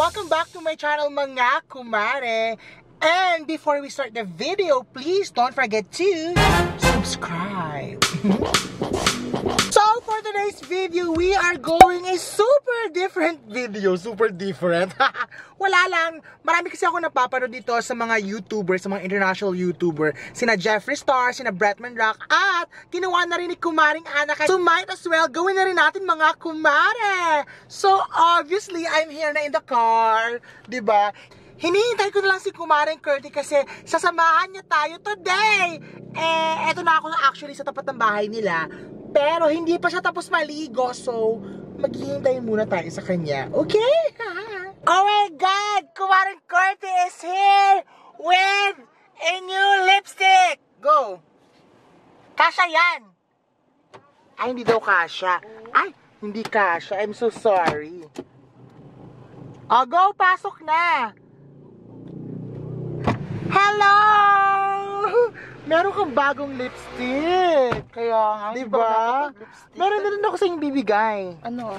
Welcome back to my channel, mga kumare. And before we start the video, please don't forget to subscribe. So for today's video, we are going a super different video. Super different. Wala lang. Marami kasi ako napapanood dito sa mga YouTuber, sa mga international YouTuber. Sina Jeffrey Starr, sina Bretman Rock, at ginawa na rin ni Kumaring Anna. So might as well gawin na rin natin, mga kumare. So obviously, I'm here na in the car. Diba? Hinihintay ko na lang si Kumaring Curty kasi sasamahan niya tayo today. Eh, eto na ako actually sa tapat ng bahay nila. Pero hindi pa siya tapos maligo, so maghihintay muna tayo sa kanya. Okay? Oh my God! Kumaring Curty is here with a new lipstick! Go! Kasha yan! Ay, hindi daw kasha. Ay, hindi kasha. I'm so sorry. Oh, go! Pasok na! Hello! Meron kang bagong lipstick. Kaya nga, diba? Meron na rin ako sa yung bibigay. Ano?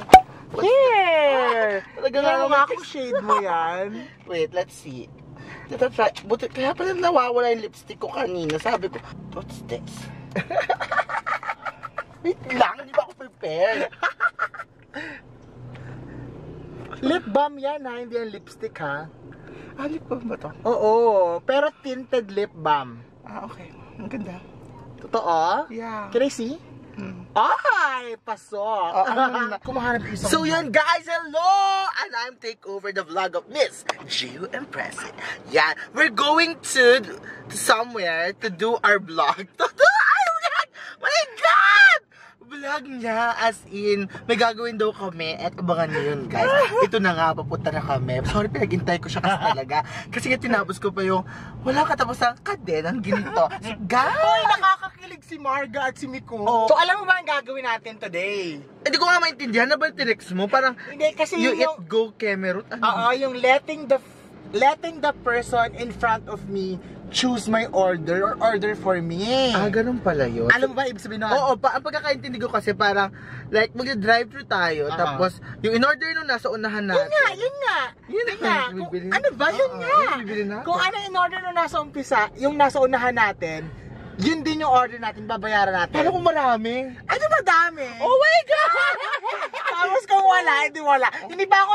Here! Talaga nga akong shade mo yan. Wait, let's see. Let's try. But, kaya pala nawawala yung lipstick ko kanina. Sabi ko, what's this? Wait lang, hindi ba ako prepared? Lip balm yan ha, hindi yung lipstick ha. Ah, lip balm ba to? Oo, pero tinted lip balm. Ah, okay. Ang ganda. Totoo? Yeah. Can I see? Ay, pasok! Kumahanap isang... So yun guys, hello! And I'm take over the vlog of Miss Gio Impressive. Yeah, we're going to somewhere to do our vlog. Totoo! My God! Vlog niya, as in, may gagawin daw kami at abangan niyo yun guys. Ito na nga, papunta na kami. Sorry, pinaghintay ko siya kasi talaga. Kasi nga tinapos ko pa yung, wala katapusan ka din ang ginito. So, guys! Hoy, nakakakilig si Marga at si Miko. Oh. So, alam mo ba ang gagawin natin today? Hindi ko nga maintindihan na ba yung tinext mo? Parang, hindi, kasi you yung, eat go camera. Ano? Yung letting the person in front of me choose my order or order for me. Ah, ganun pala yun. Alam mo ba, ibig sabihin nun? Oo, ang pagkakaintindi ko kasi parang, like, mag-drive-thru tayo, tapos, yung in-order nun nasa unahan natin. Yun nga, yun nga. Yun nga. Ano ba, yun nga. Kung ano in-order nun nasa umpisa, yung nasa unahan natin, yun din yung order natin, babayaran natin. Paano kung marami? Ano madami? Oh my God! Tapos kung wala, hindi wala. Hindi pa ako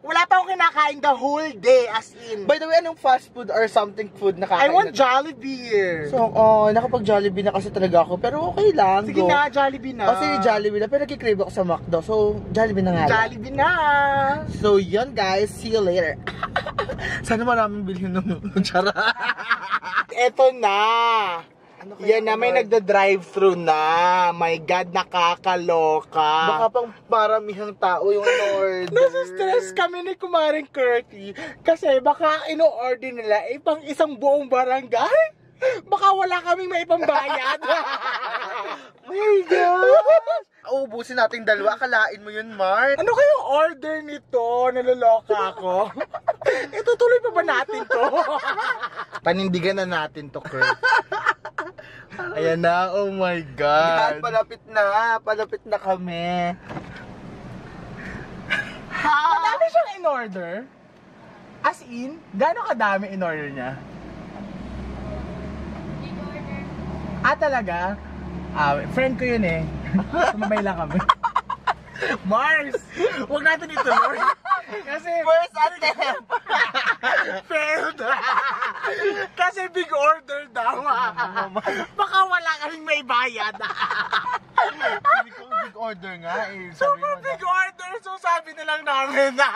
wala pa ako kinakain the whole day, as in. By the way, anong fast food or something food na kakain? I want Jollibee. So, nakapag-Jollibee na kasi talaga ako, pero okay lang. Sige na, Jollibee na. Kasi Jollibee na, pero nagkikrave ako sa McDo. So, Jollibee na nga. Jollibee na! So, yun guys, see you later. Sana maraming bilhin ng tsara. Eto na! Ano yan na, may nagda-drive-thru na. My God, nakakaloka. Baka pang maramihang tao yung in-order. Nasa-stress kami ni Kumaring Curty. Kasi baka in-order nila pang isang buong barangay. Baka wala kaming maipambayad. My God. Ubusin natin dalawa. Akalain mo yun, Mark. Ano kayong order nito? Naloloka ako. Itutuloy pa ba natin to? Panindigan na natin to, Kurt. Ayan na, oh my God. Palapit na kami. Madami siyang in-order? As in, gano'ng kadami in-order niya? In-order. Ah, talaga? Friend ko yun eh. Sumabay lang kami. Mars! Huwag natin ito, Lord. Kasi... First attempt! Failed! Kasi big order daw. Baka wala kaming may bayad. Hindi ko big order nga eh. Super big order! So sabi na lang namin na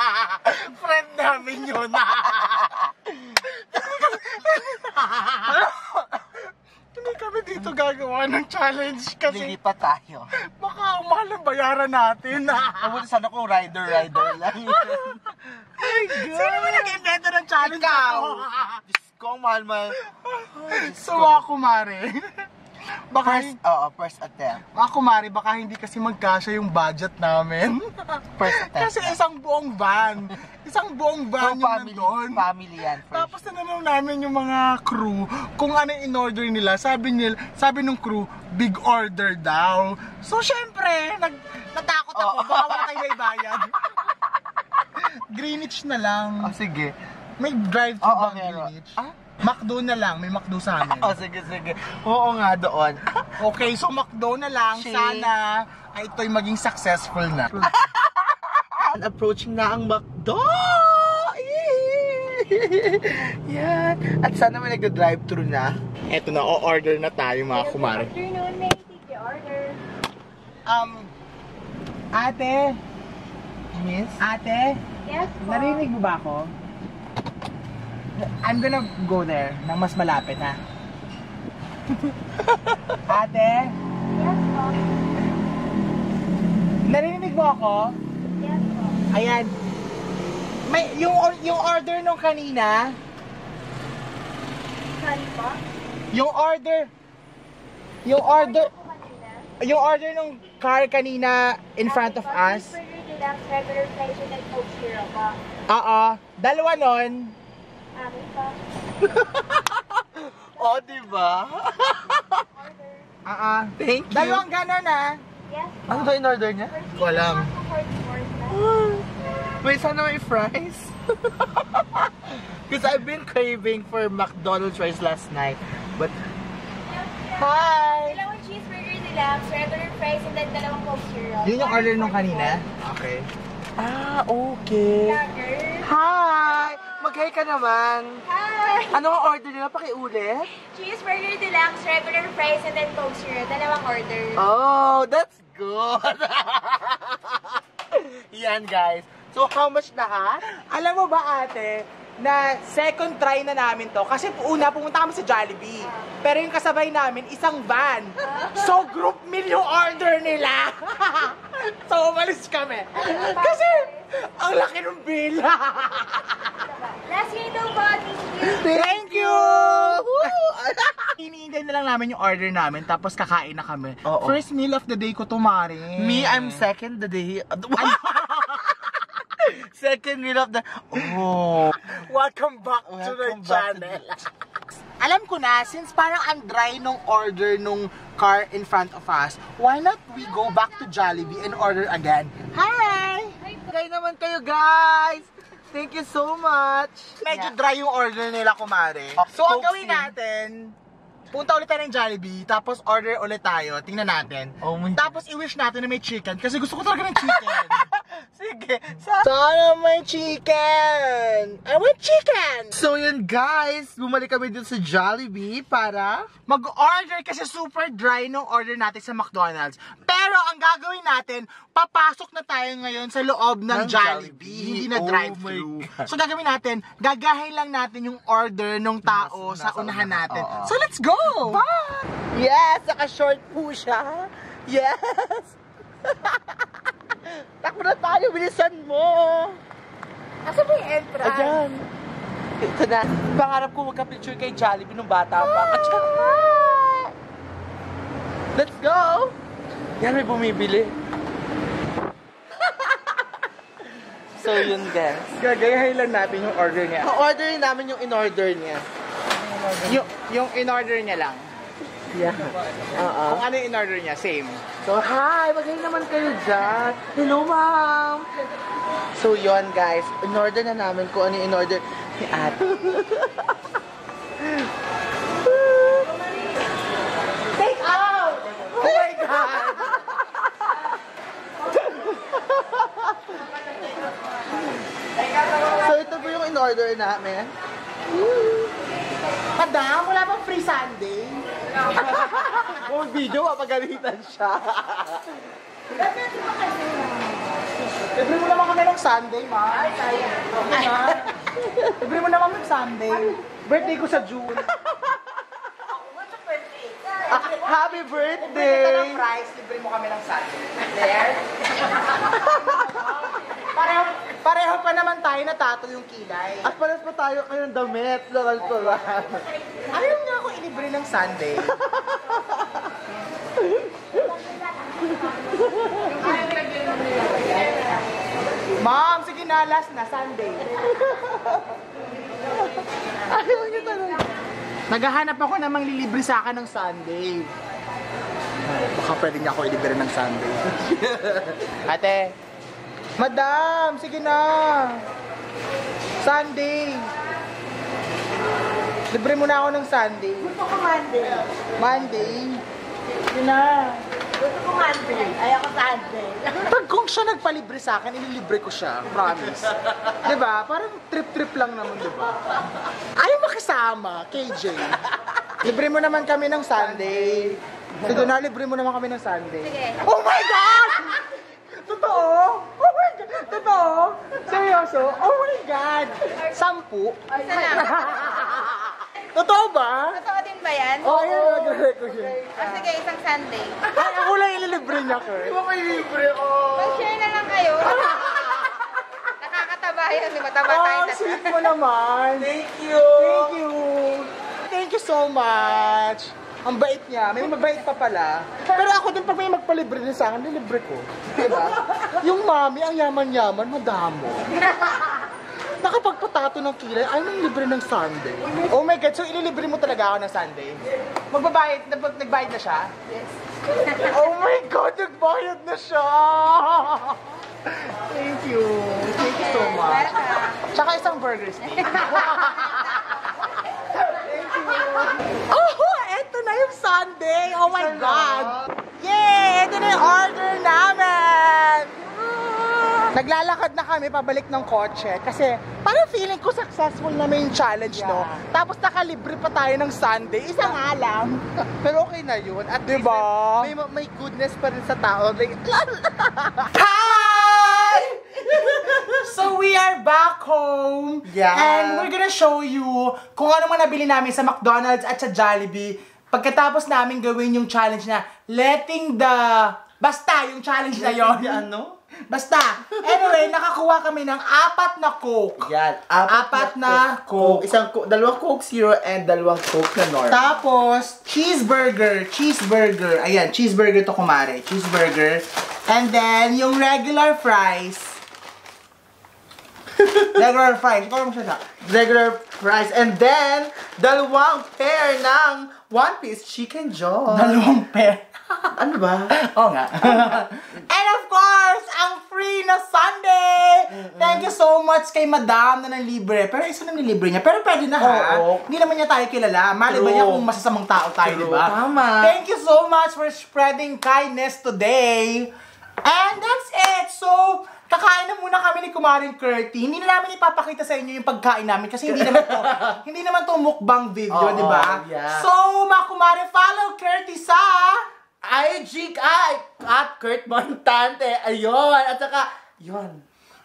friend namin yun. Hindi kami dito gagawa ng challenge kasi... Lilipat tayo. Baka umahal ang bayaran natin. Abuti sana kung rider lang yun. My God! Sino ba nag-invento ng challenge na ito? Diyos ko, mahal. So, kumare. First attempt. Kumare, baka hindi kasi magkasya yung budget namin. First attempt. Kasi isang buong van. Isang buong van yung nandun. Family yan. Tapos nananaw namin yung mga crew kung ano in-order nila. Sabi nung crew, big order daw. So, syempre, natakot ako. Baka wala kayo may bayad. Greenwich na lang. Oh, sige. May drive-thru ba Greenwich? Ah? McDo na lang, may McDo sa amin. Oh, sige, sige. Oo nga, doon. Okay, so McDo na lang. Sana ay ito'y maging successful na. Approaching na ang McDo! Yan. At sana may nagda-drive-thru na. Eto na, o-order na tayo mga kumare. Good afternoon, may take your order. Ate? Miss? Ate? Yes, po? Narinig mo ba ako? I'm gonna go there nang mas malapit, ha? Ate? Yes, po? Narinig mo ako? Yes, po? Ayan. May, yung order nung kanina. Sorry po? Yung order nung car kanina in front of us. Regular flight yun at Coke Zero po. Oo. Dalawa nun. Amin po. O, diba? Order. Thank you. Dalawang ganon, ha? Yes. Ano ba yung order niya? Walang. Wait, sana may fries? Because I've been craving for McDonald's fries last night. But... Hi! Dalawang cheeseburger nila, regular fries, and then dalawang Coke Zero. Yun yung order nung kanina? Okay. Ah, okay. Hi! Mag-hi ka naman. Hi! Ano ang order nila? Pakiulit? Cheeseburger deluxe, regular fries, and then Coke Zero. Dalawang order. Oh, that's good! Yan, guys. So, how much na, ha? Alam mo ba, ate, na second try na namin to? Kasi una, pumunta kami sa Jollibee. Pero yung kasabay namin, isang van. So, group meal yung order nila. So, umalis kami. Kasi, ang laki ng bill. Last year daw ba? Thank you! Iniintay na lang namin yung order namin, tapos kakain na kami. First meal of the day ko to, Mari. Me, I'm second the day. Second meal of the... Oh! Welcome back to my channel! Alam ko na, since parang ang dry nung order nung car in front of us, why not we go back to Jollibee and order again? Hi! Hi naman kayo, guys! Thank you so much! Medyo dry yung order nila, kumare. So, ang gawin natin, punta ulit tayo ng Jollibee, tapos order ulit tayo. Tingnan natin. Tapos i-wish natin na may chicken, kasi gusto ko talaga ng chicken. Sige. Sana may chicken! I want chicken! So yun guys, bumalik kami dito sa Jollibee para mag-order kasi super dry nung order natin sa McDonald's. Pero ang gagawin natin, papasok na tayo ngayon sa loob ng Jollibee. Hindi na drive-thru. So gagawin natin, gagahin lang natin yung order ng tao sa unahan natin. So let's go! Bye! Yes! Naka-short po siya. Yes! Takbo na tayo! Bilisan mo! Asan ba yung entrance? Ayan! Ito na. Pangarap ko magka-picture kay Jollibee nung bata pa. At saka, let's go! Yan, may bumibili. So yun guys. Gagayahin lang natin yung order niya. Orderin namin yung in-order niya. Yung in-order niya lang. Yeah. Kung ano yung in-order niya, same. So, hi! Magaling naman kayo dyan! Hello, ma'am! So, yun, guys. In-order na namin kung ano yung in-order ni ate. Take out! Oh my God! So, ito po yung in-order namin. Madam, wala bang free Sunday? Kung video, mapagalitan siya. Ibri mo naman kami ng Sunday, ma. Ibri mo naman ng Sunday. Birthday ko sa June. Happy birthday! Ibri mo price, ibri mo kami ng Sunday. There? Pareho pa naman tayo natato yung kilay. At pares pa tayo kayo ng damit. Ayaw nga ako ilibre ng Sunday. Ma'am, sige na, last na, Sunday. Ayaw niyo talaga. Naghahanap ako namang lilibre sa akin ng Sunday. Baka pwede niya ako ilibre ng Sunday. Ate, Madam, sige na. Sunday. Libre mo na ako ng Sunday. Gusto ko Monday. Monday? Sige na. Gusto ko Monday. Ayaw ko Sunday. Pag kung siya nagpalibre sa akin, ililibre ko siya. Promise. Diba? Parang trip-trip lang naman, diba? Ayaw makisama, KJ. Libre mo naman kami ng Sunday. Sige na, libre mo naman kami ng Sunday. Sige. Oh my God! Totoo? Oh my God! Totoo? Seryoso? Oh my God! 10? Isa lang. Totoo ba? Totoo din ba yan? Oo, nag-record ko yun. Sige, isang Sunday. Ay, ako lang ililibre niya, Kurt. Iba kayo libre, oh. Mag-share na lang kayo. Nakakataba yan, di ba? Taba tayo. Oh, sweet mo naman. Thank you. Thank you. Thank you so much. Ang bait niya. May mabait pa pala. Pero ako din, pag may magpalibre din sa akin, nilibre ko. Diba? Yung mami, ang yaman-yaman, madamo. Nakapagpatato ng kilay, ay nang libre ng Sunday. Oh my God, so ililibre mo talaga ako ng Sunday? Magbabayad, nagbayad na siya? Yes. Oh my God, nagbayad na siya! Thank you. Thank you so much. Tsaka isang burger steak. Thank you. Oh! Ito na yung Sunday! Oh my God! Yay! Ito na yung order namin! Naglalakad na kami pabalik ng kotse kasi parang feeling ko successful na may challenge, no? Tapos nakalibre pa tayo ng Sunday. Isang alam. Pero okay na yun. At diba? May goodness pa rin sa tao. Hi! So we are back home. And we're gonna show you kung ano man nabili namin sa McDonald's at sa Jollibee. Pagkatapos namin gawin yung challenge na letting the... Basta yung challenge na yon. Ano? Basta. Anyway, nakakuha kami ng 4 na Coke. Yan. 4 na Coke. Dalawang Coke Zero and 2 Coke na normal. Tapos, cheeseburger. Cheeseburger. Ayan, cheeseburger to kumare. Cheeseburger. And then, yung regular fries. Regular fries. Regular fries. And then, 2 pair ng 1-piece chicken jaw. 2 pair. Ano ba? Oo nga. And of course, ang free na Sunday! Thank you so much kay Madam na nalibre. Pero isa na nilibre niya. Pero pwede na ha. Hindi naman niya tayo kilala. Mali ba niya kung masasamang tao tayo, di ba? Tama. Thank you so much for spreading kindness today. And that's it. So, kakain na muna kami ni Kumaring Curty. Hindi na namin ipapakita sa inyo yung pagkain namin kasi hindi naman to mukbang video, di ba? Yeah. So, mga kumare, follow Curty sa IG at Kurt Montante. Ayun. At saka, yun.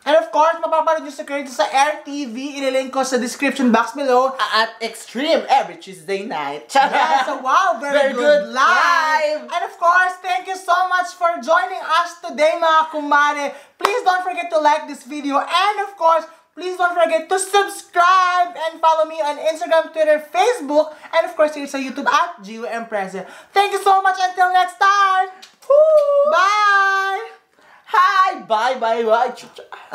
And of course, mapapanood nyo si Curty sa RTV. Ililink ko sa description box below. At Extreme every Tuesday night. Yeah, so wow, very good live! And of course, thank you so much for joining us today, mga kumare. Please don't forget to like this video. And of course, please don't forget to subscribe and follow me on Instagram, Twitter, Facebook. And of course, here sa YouTube at Gio Impressive. Thank you so much. Until next time. Woo! Bye! Hi! Bye! Bye! Bye!